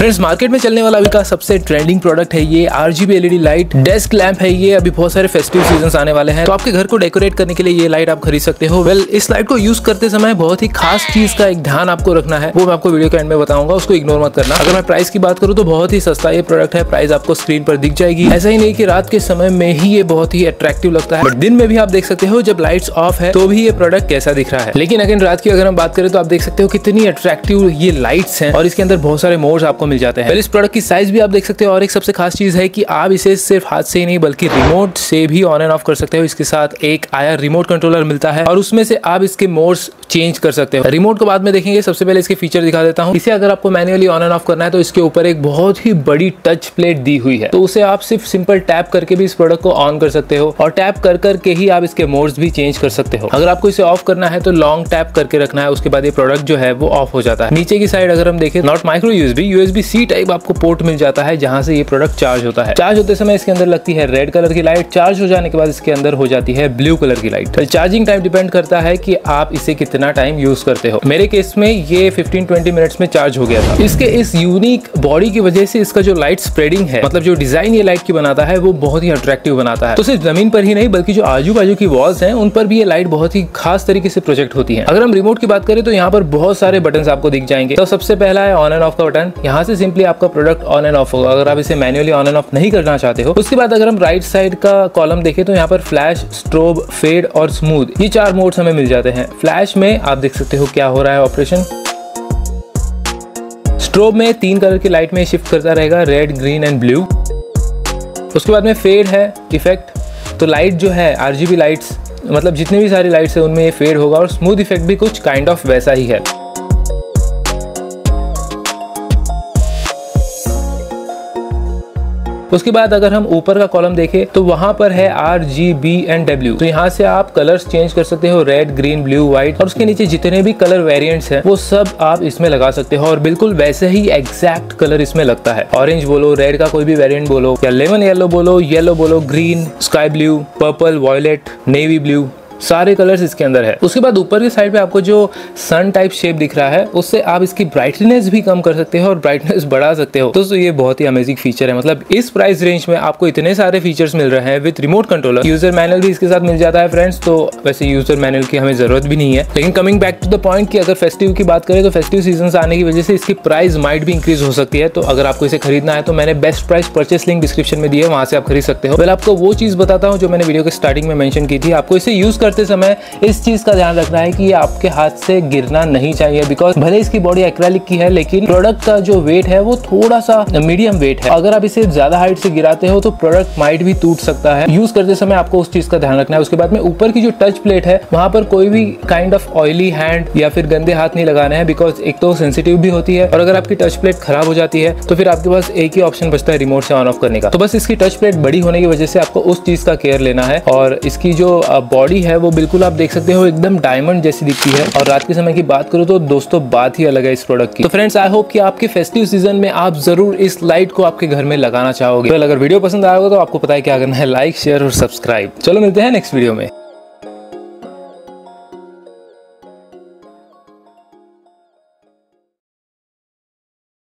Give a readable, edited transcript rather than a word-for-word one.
Friends market में चलने वाला अभी का सबसे ट्रेंडिंग प्रोडक्ट है ये RGB LED light desk lamp है। ये अभी बहुत सारे फेस्टिव सीजन आने वाले हैं तो आपके घर को डेकोरेट करने के लिए ये लाइट आप खरीद सकते हो। वेल इस लाइट को यूज करते समय बहुत ही खास चीज का एक ध्यान आपको रखना है, वो मैं आपको वीडियो के एंड में बताऊंगा, उसको इग्नोर मत करना। अगर मैं प्राइस की बात करूँ तो बहुत ही सस्ता ये प्रोडक्ट है, प्राइस आपको स्क्रीन पर दिख जाएगी। ऐसा ही नहीं कि रात के समय में ही ये बहुत ही अट्रैक्टिव लगता है, बट दिन में भी आप देख सकते हो जब लाइट्स ऑफ है तो भी ये प्रोडक्ट कैसा दिख रहा है। लेकिन अगेन रात की अगर हम बात करें तो आप देख सकते हो कितनी अट्रैक्टिव ये लाइट्स हैं और इसके अंदर बहुत सारे मोड्स आपको मिल जाते हैं। इस प्रोडक्ट की साइज भी आप देख सकते हो और एक सबसे खास चीज है कि आप इसे सिर्फ हाथ से ही नहीं बल्कि रिमोट से भी ऑन एंड ऑफ कर सकते हो। इसके साथ एक आया रिमोट कंट्रोलर मिलता है और उसमें से आप इसके मोड्स चेंज कर सकते हो। रिमोट को बाद में देखेंगे, सबसे पहले इसके फीचर दिखा देता हूँ। इसे अगर आपको मैन्युअली ऑन एंड ऑफ करना है तो इसके ऊपर एक बहुत ही बड़ी टच प्लेट दी हुई है, तो उसे आप सिर्फ सिंपल टैप करके भी इस प्रोडक्ट को ऑन कर सकते हो और टैप कर करके ही आप इसके मोड्स भी चेंज कर सकते हो। अगर आपको इसे ऑफ करना है तो लॉन्ग टैप करके रखना है, उसके बाद ये प्रोडक्ट जो है वो ऑफ हो जाता है। नीचे की साइड अगर हम देखें not micro USB, USB-C type आपको पोर्ट मिल जाता है जहां से ये प्रोडक्ट चार्ज होता है। चार्ज होते समय इसके अंदर लगती है रेड कलर की लाइट, चार्ज हो जाने के बाद इसके अंदर हो जाती है ब्लू कलर की लाइट। चार्जिंग टाइम डिपेंड करता है कि आप इसे कितना टाइम यूज करते हो। मेरे केस में ये 15-20 मिनट्स में चार्ज हो गया था। इसके इस यूनिक बॉडी की वजह से इसका जो लाइट स्प्रेडिंग है, मतलब जो डिजाइन ये लाइट की बनाता है वो बहुत ही अट्रैक्टिव बनाता है। तो सिर्फ जमीन पर ही नहीं बल्कि जो आजू बाजू की वॉल्स हैं उन पर भी ये लाइट बहुत ही खास तरीके से प्रोजेक्ट होती है। अगर हम रिमोट की बात करें तो यहाँ पर बहुत सारे बटन आपको दिख जाएंगे। तो सबसे पहला है ऑन एंड ऑफ का बटन, यहाँ से सिंपली आपका प्रोडक्ट ऑन एंड ऑफ होगा अगर आप इसे मैन्युअली ऑन एंड ऑफ नहीं करना चाहते हो। उसके बाद अगर हम राइट साइड का कॉलम देखें तो यहाँ पर फ्लैश, स्ट्रोब, फेड और स्मूथ, ये चार मोड्स हमें मिल जाते हैं। फ्लैश में आप देख सकते हो क्या हो रहा है ऑपरेशन। स्ट्रोब में 3 कलर की लाइट में शिफ्ट करता रहेगा, रेड, ग्रीन एंड ब्लू। उसके बाद में फेड है इफेक्ट, तो लाइट जो है RGB लाइट्स मतलब जितनी भी सारी लाइट्स है उनमें ये फेड होगा। और स्मूथ इफेक्ट भी कुछ काइंड ऑफ वैसा ही है। उसके बाद अगर हम ऊपर का कॉलम देखें तो वहां पर है RGB and W, तो यहाँ से आप कलर्स चेंज कर सकते हो, रेड, ग्रीन, ब्लू, व्हाइट और उसके नीचे जितने भी कलर वेरिएंट्स हैं वो सब आप इसमें लगा सकते हो और बिल्कुल वैसे ही एग्जैक्ट कलर इसमें लगता है। ऑरेंज बोलो, रेड का कोई भी वेरिएंट बोलो, या लेमन येलो बोलो, green, sky blue, purple, violet, navy blue, सारे कलर्स इसके अंदर है। उसके बाद ऊपर की साइड पे आपको जो सन टाइप शेप दिख रहा है उससे आप इसकी ब्राइटनेस भी कम कर सकते हो और ब्राइटनेस बढ़ा सकते हो। दोस्तों ये बहुत ही अमेजिंग फीचर है, मतलब इस प्राइस रेंज में आपको इतने सारे फीचर्स मिल रहे हैं with remote controller. User manual भी इसके साथ मिल जाता है फ्रेंड्स, तो वैसे यूजर मैनुअल की हमें जरूरत भी नहीं है। लेकिन coming back to the point की अगर फेस्टिव की बात करें तो फेस्टिव सीजन आने की वजह से इसकी प्राइस माइट भी इंक्रीज हो सकती है। तो अगर आपको इसे खरीदना है तो मैंने best price purchase link description में दी है, वहां से आप खरीद सकते हो। पहले आपको वो चीज बताता हूँ जो मैंने वीडियो के स्टार्टिंग में मेंशन की थी, आपको इसे यूज करते समय इस चीज का ध्यान रखना है कि ये आपके हाथ से गिरना नहीं चाहिए। बिकॉज भले इसकी बॉडी एक्रेलिक की है लेकिन प्रोडक्ट का जो वेट है वो थोड़ा सा मीडियम वेट है। अगर आप इसे ज्यादा हाइट से गिराते हो तो प्रोडक्ट माइट भी टूट सकता है। यूज करते समय आपको उस चीज का ध्यान रखना है। उसके बाद में ऊपर की जो टच प्लेट है वहां पर कोई भी काइंड ऑफ ऑयली हैंड या फिर गंदे हाथ नहीं लगाने हैं, बिकॉज एक तो सेंसिटिव भी होती है और अगर आपकी टच प्लेट खराब हो जाती है तो फिर आपके पास एक ही ऑप्शन बचता है रिमोट से ऑन ऑफ करने का। तो बस इसकी टच प्लेट बड़ी होने की वजह से आपको उस चीज का केयर लेना है। और इसकी जो बॉडी है वो बिल्कुल आप देख सकते हो एकदम डायमंड जैसी दिखती है। और रात के समय की बात करो तो दोस्तों बात ही अलग है इस प्रोडक्ट की। तो फ्रेंड्स आई होप कि आपके फेस्टिव सीजन में आप जरूर इस लाइट को आपके घर में लगाना चाहोगे। तो अगर वीडियो पसंद आएगा तो आपको पता है क्या करना है, लाइक, शेयर और सब्सक्राइब। चलो मिलते हैं नेक्स्ट वीडियो में।